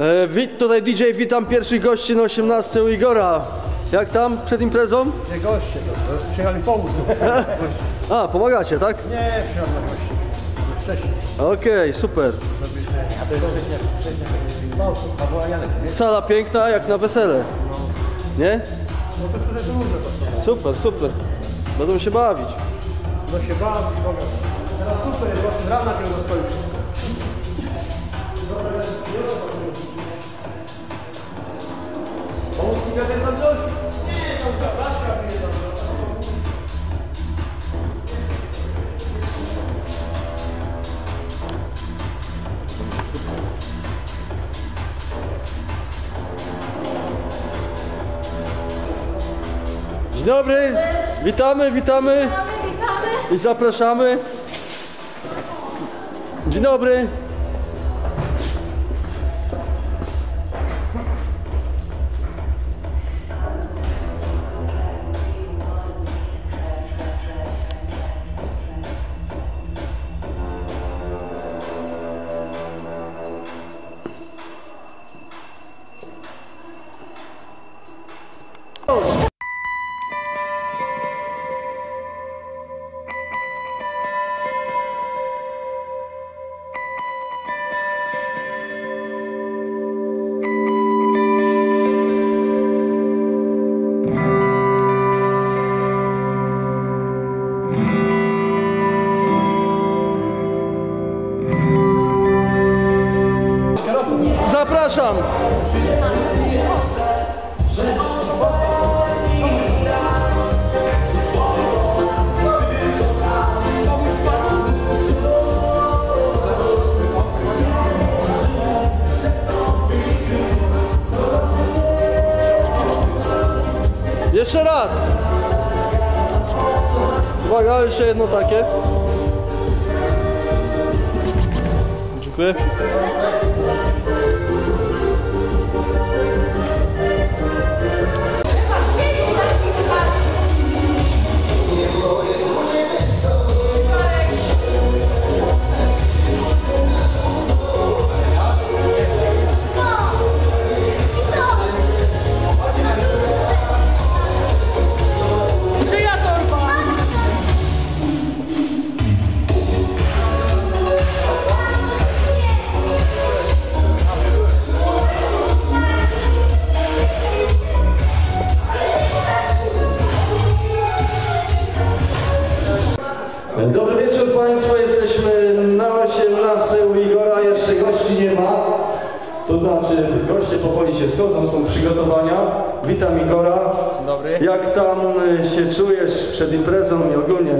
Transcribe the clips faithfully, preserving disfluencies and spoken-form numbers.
E, wit, tutaj D J, witam pierwszych gości na osiemnastce u Igora. Jak tam przed imprezą? Nie goście, to przyjechali pomóc. A, pomagacie, tak? Nie, przyjechali gości. Wcześniej. Okej, okay, super. Sala piękna jak na wesele. Nie? Super, super. Będą się bawić. Będą się bawić, mogę. Teraz tutaj jest właśnie rana, kiedy dostaliśmy. Dzień dobry, witamy, witamy i zapraszamy. Dzień dobry. Zapraszam! Jeszcze raz! Uwaga, jeszcze jedno takie. Dziękuję. Dobry wieczór Państwu, jesteśmy na osiemnastce u Igora, jeszcze gości nie ma, to znaczy goście powoli się schodzą, są przygotowania. Witam Igora. Dzień dobry. Jak tam się czujesz przed imprezą i ogólnie?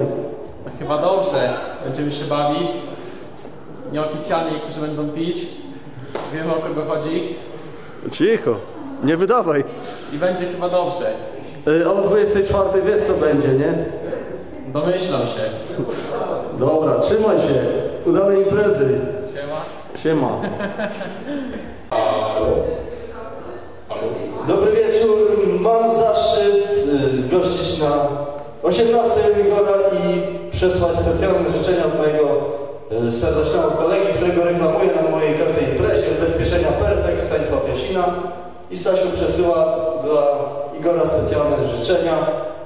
No, chyba dobrze, będziemy się bawić, nieoficjalnie niektórzy będą pić, wiemy o kogo chodzi. Cicho, nie wydawaj. I będzie chyba dobrze. O dwudziestej czwartej wiesz co będzie, nie? Domyślam się. Dobra, trzymaj się. Udanej imprezy. Siema. Siema. Dobry wieczór. Mam zaszczyt gościć na osiemnastce Igora i przesłać specjalne życzenia od mojego serdecznego kolegi, którego reklamuję na mojej każdej imprezie. Ubezpieczenia Perfect, Stanisław Jasina. I Stasiu przesyła dla Igora specjalne życzenia.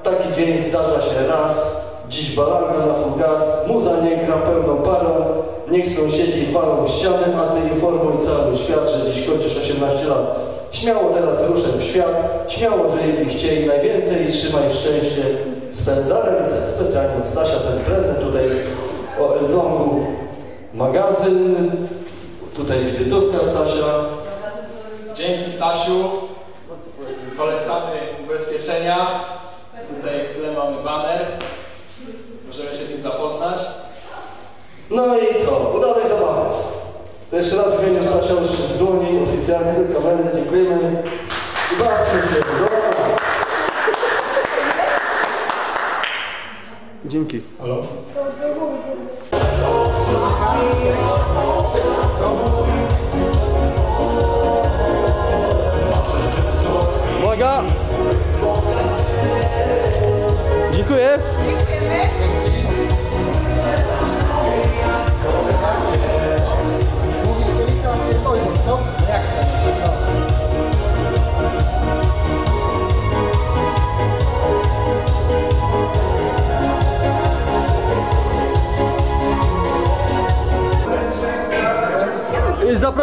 Taki dzień zdarza się raz. Dziś balanka na full gas, muza nie gra pełną parą, niech sąsiedzi walą w ścianę, a ty informuj cały świat, że dziś kończysz osiemnaście lat. Śmiało teraz ruszę w świat, śmiało żyj i chciej najwięcej i trzymaj szczęście. Spędza ręce, specjalnie od Stasia ten prezent, tutaj jest o Elblągu magazyn, tutaj wizytówka Stasia. Dzięki Stasiu, polecamy ubezpieczenia, tutaj w tle mamy baner. Możemy się z nim zapoznać. No i co? Udanej zabawy. To jeszcze raz wymienię Stasia już z dłoni oficjalnie do kamery. Dziękujemy. I bawmy się. Dobra. Dzięki. Halo? Uwaga! Dziękuję. Mówi, że to jest ojciec, no? Jak to?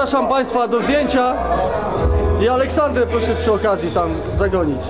zapraszam Państwa do zdjęcia i Aleksandrę proszę przy okazji tam zagonić.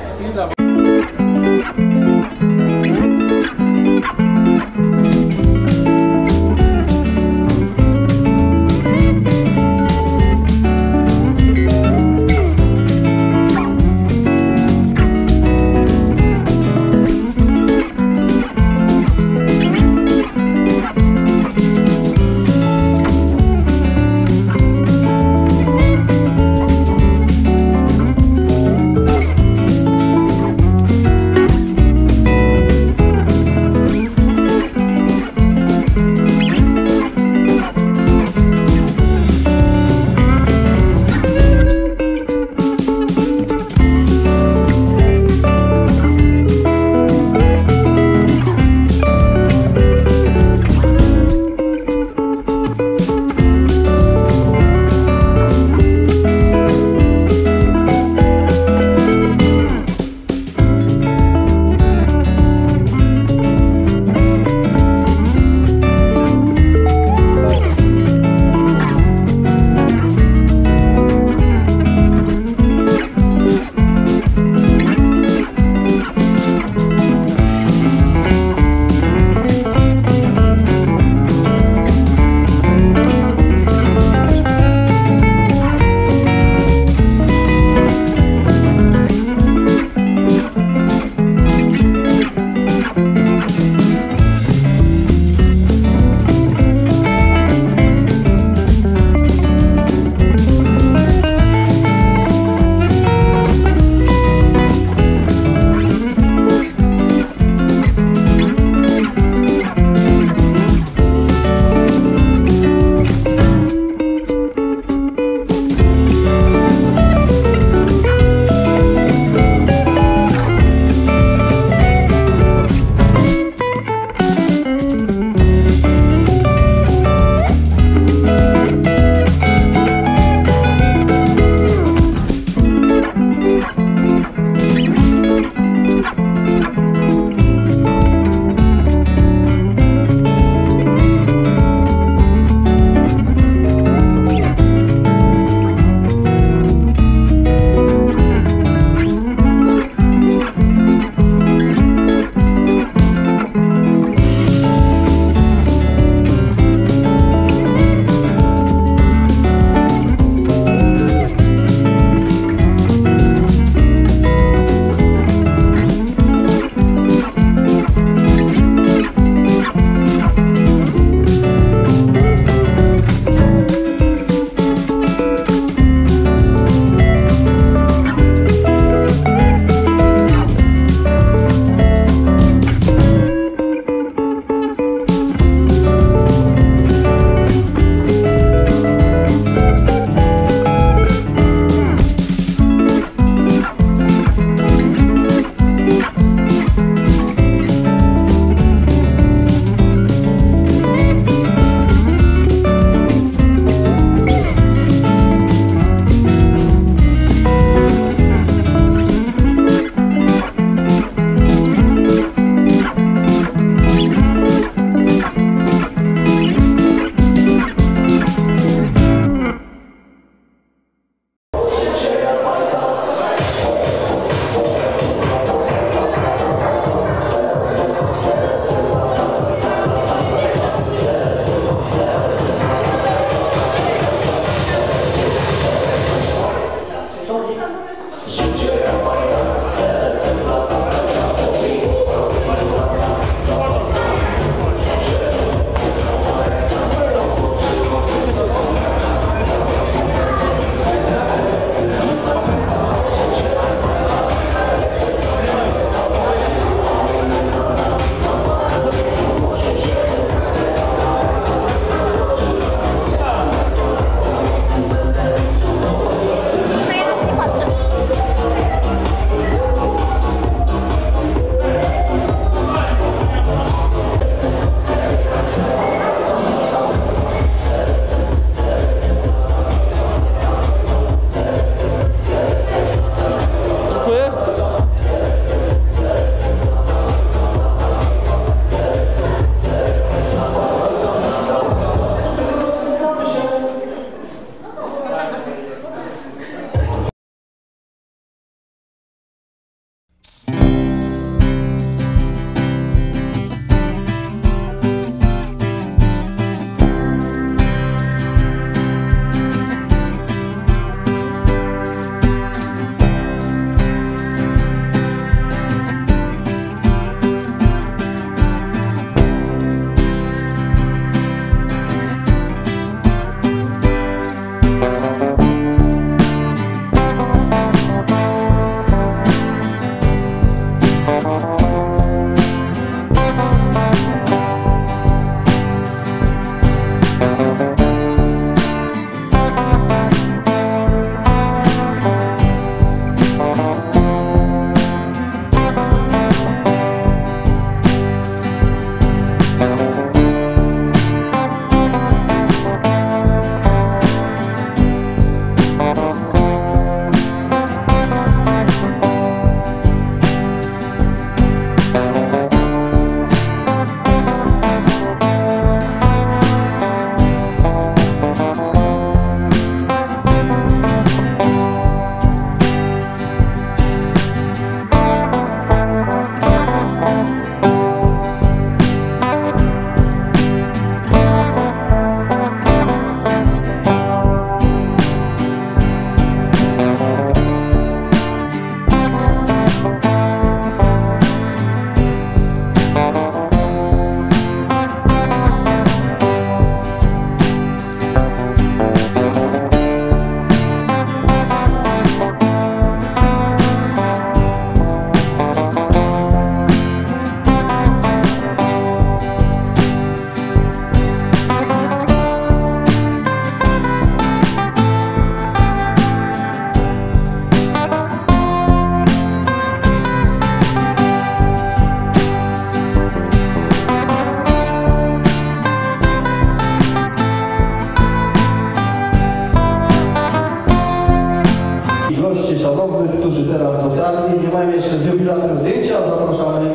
gości szanownych, którzy teraz dotarli. Nie mamy jeszcze z jubilatem zdjęcia, zapraszamy,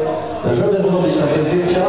żeby zrobić takie zdjęcia.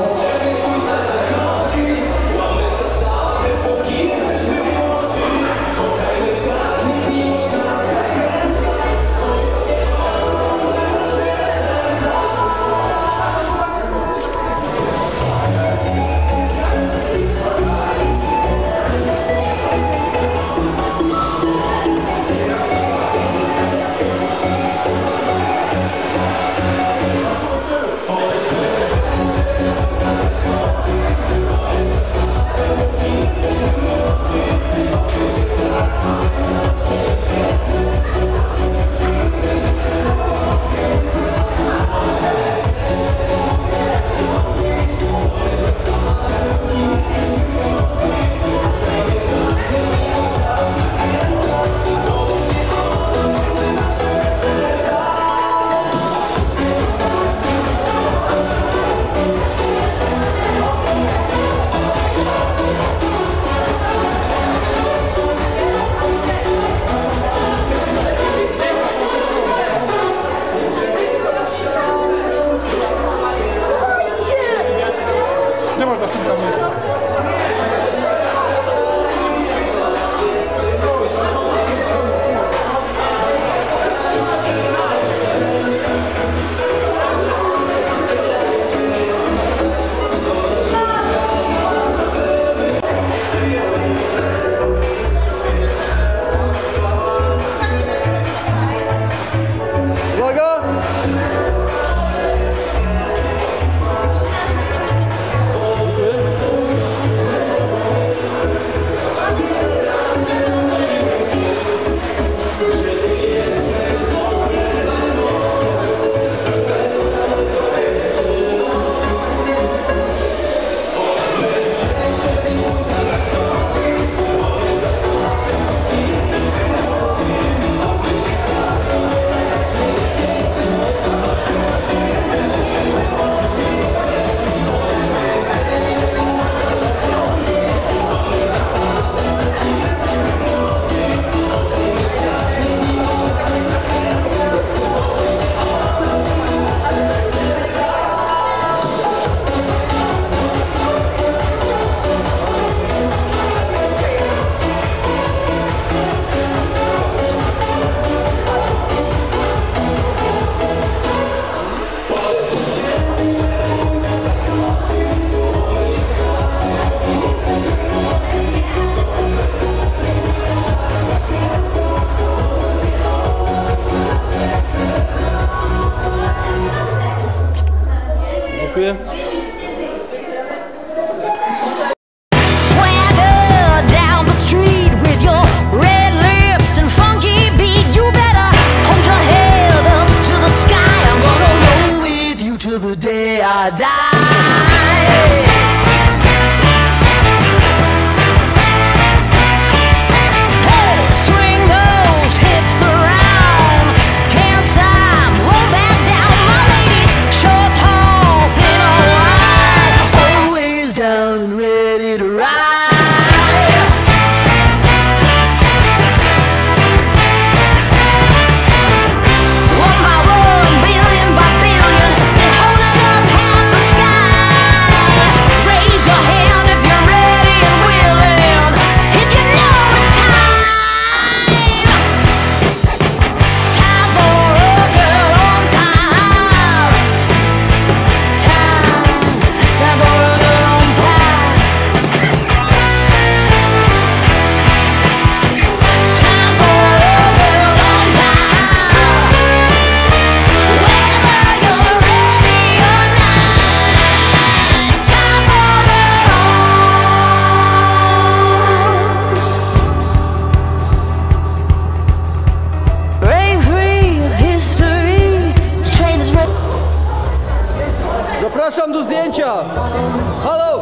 Zapraszam do zdjęcia! Halo!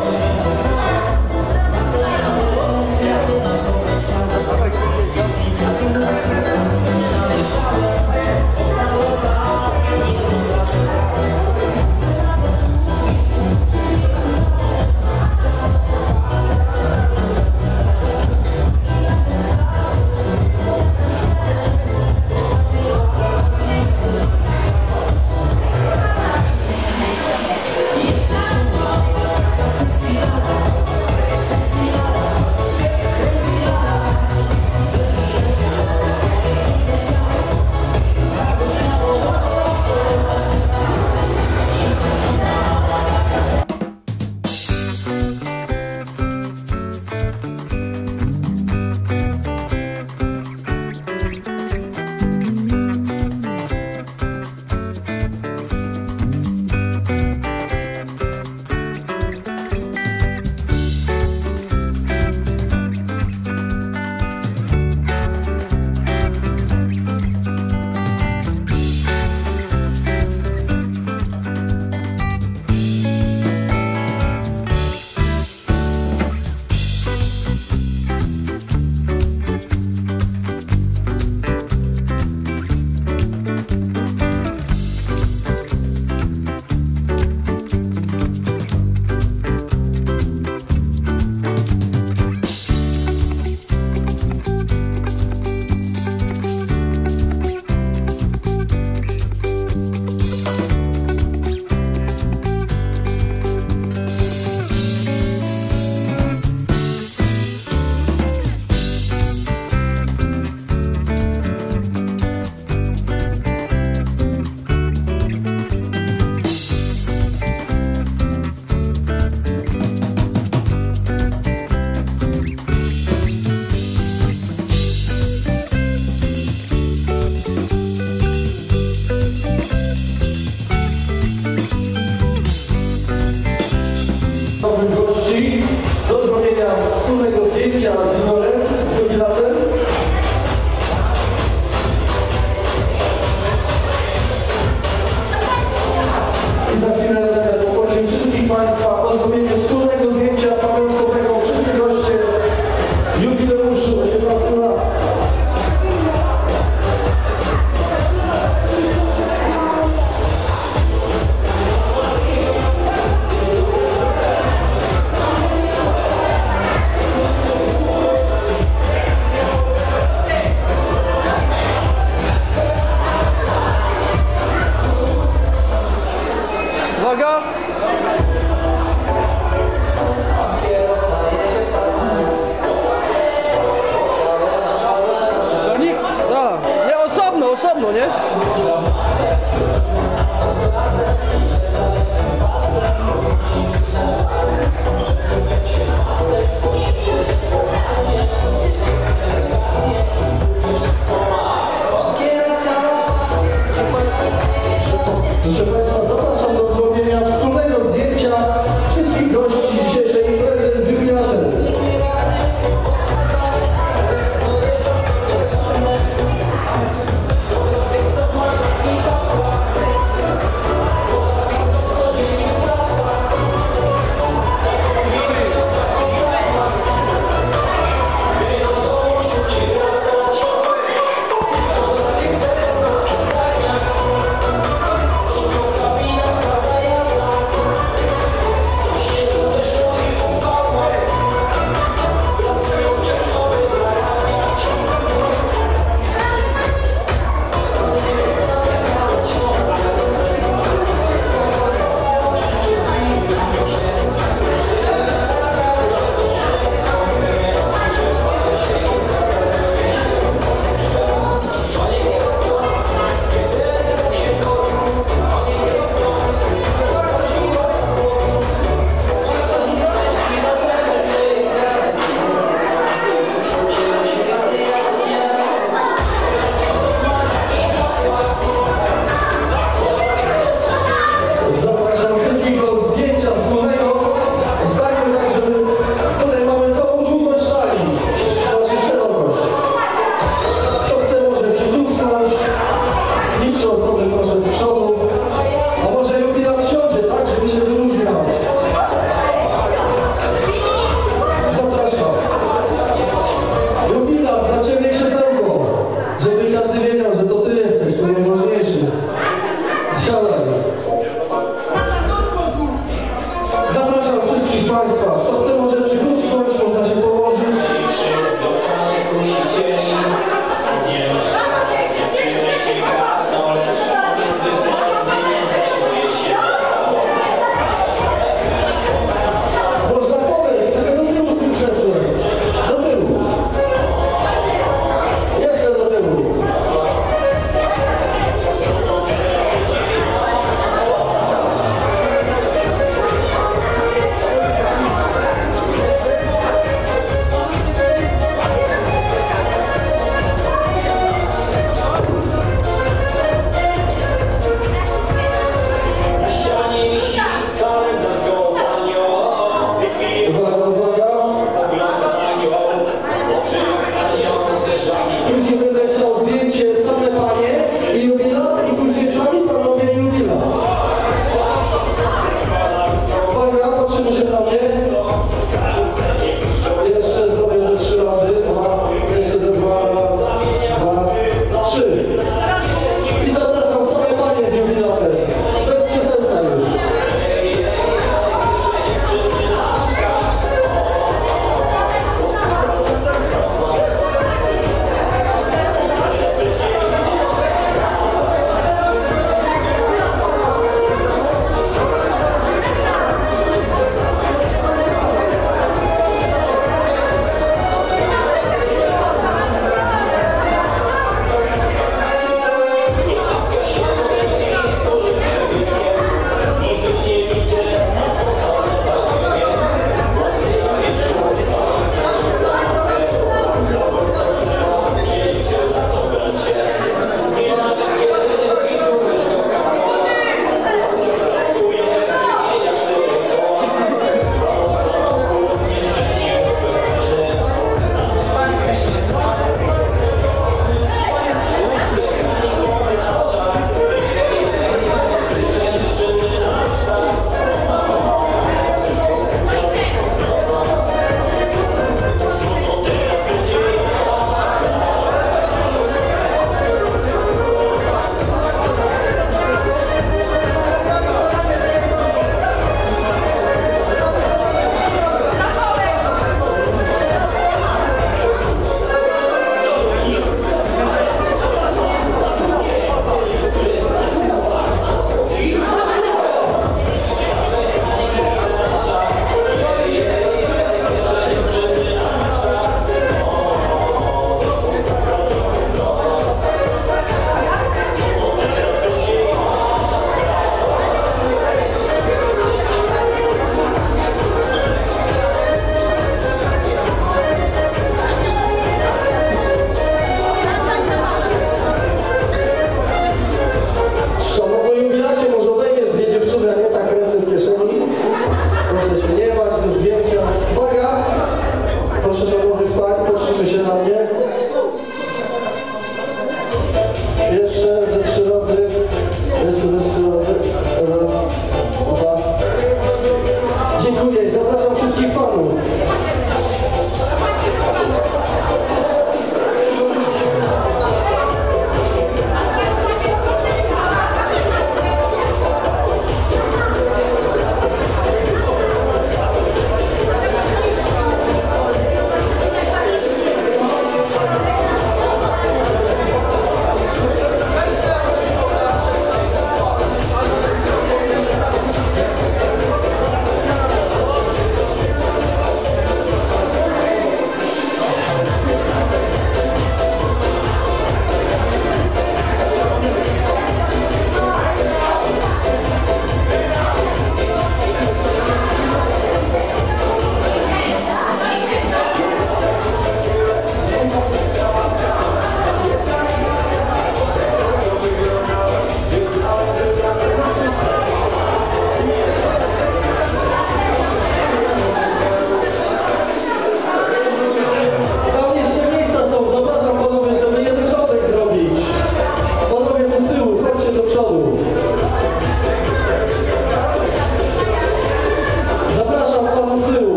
A, nie, osobno, osobno, nie? Proszę Państwa, zapraszam do zrobienia wspólnego zdjęcia wszystkich gości dzisiejszej imprezy z jubilasem.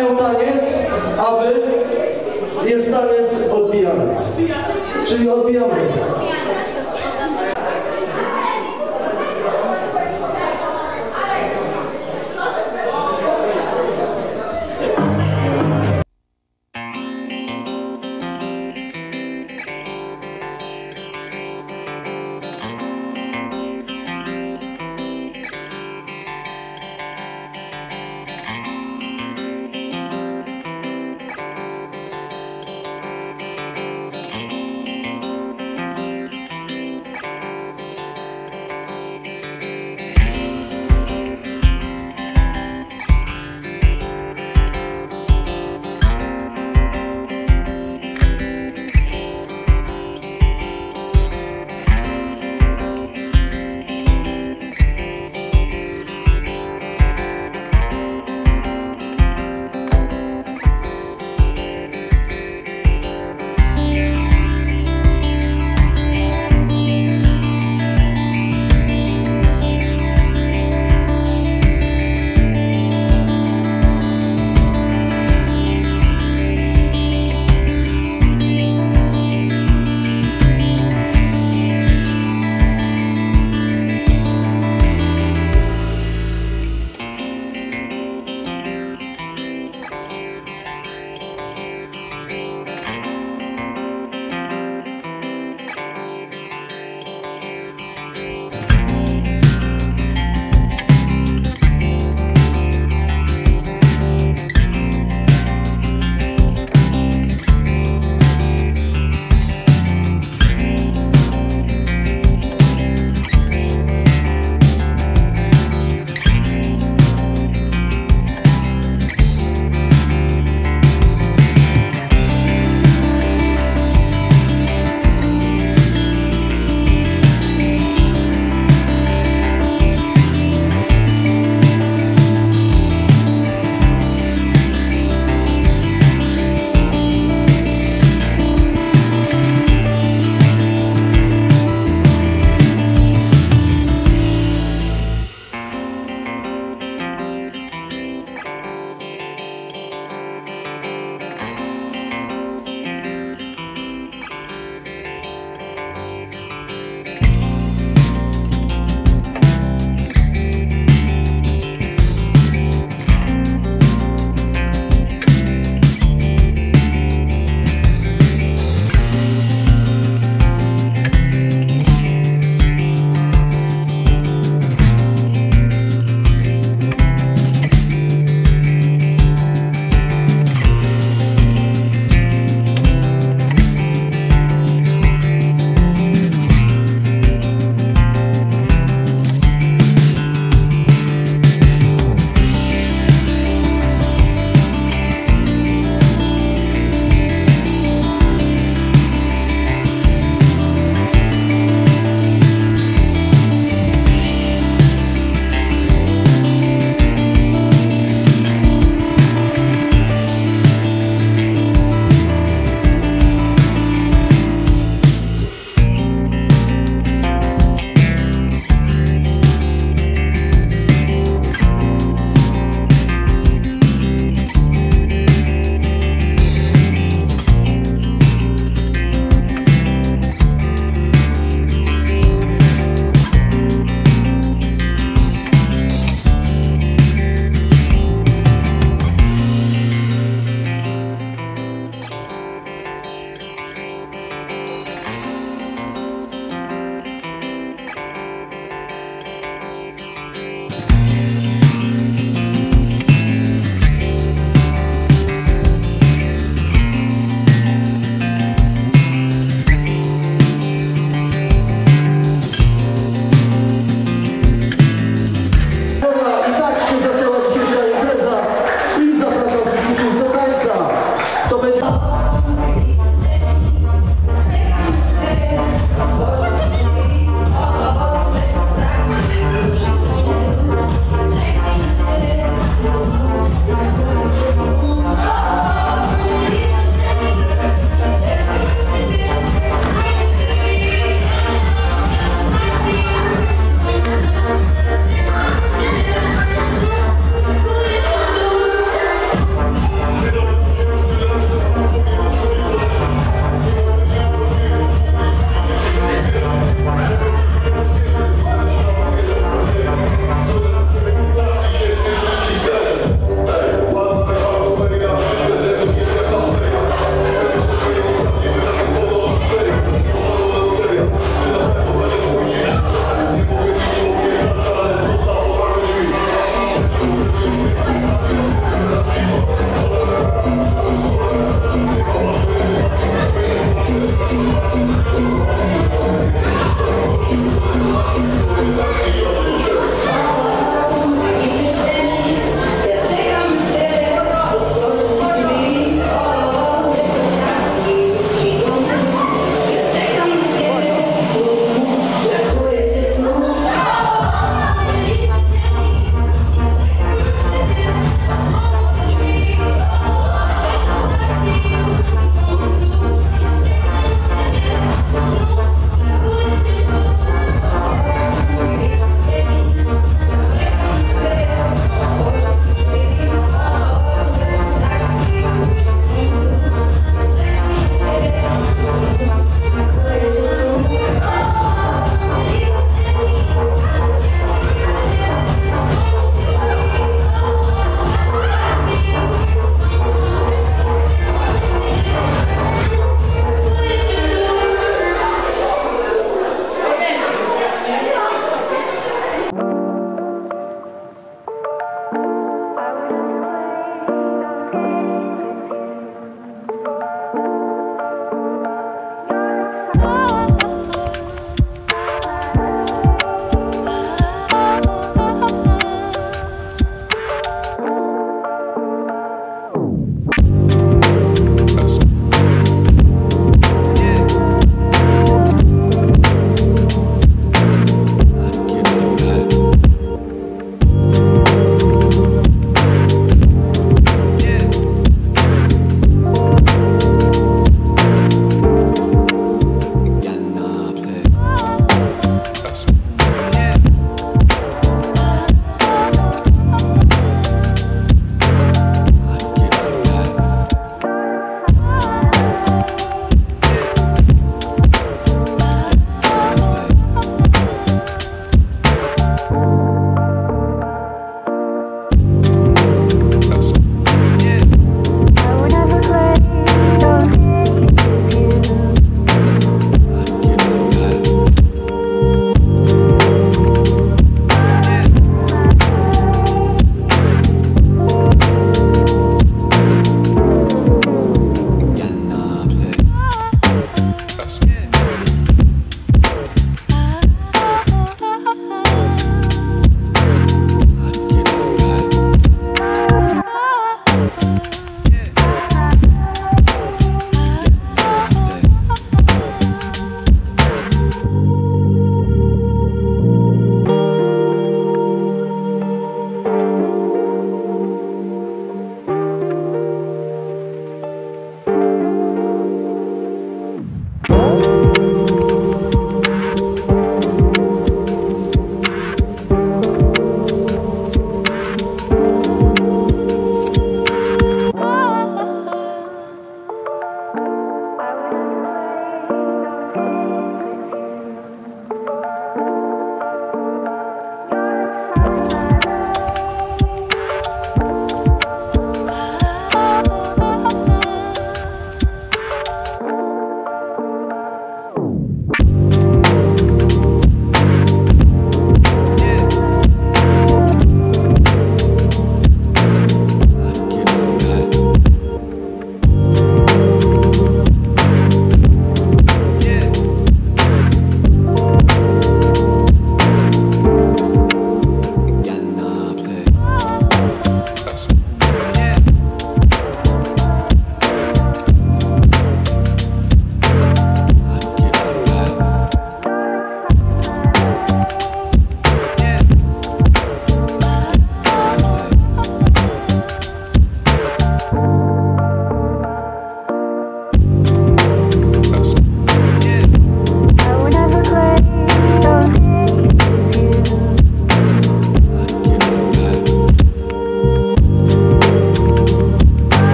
wykonają taniec, a wy jest taniec odbijany. Czyli odbijamy.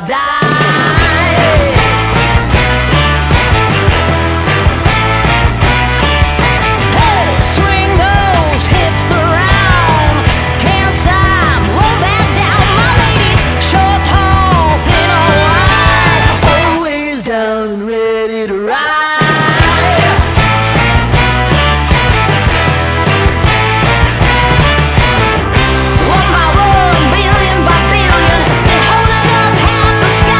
or die. Sky!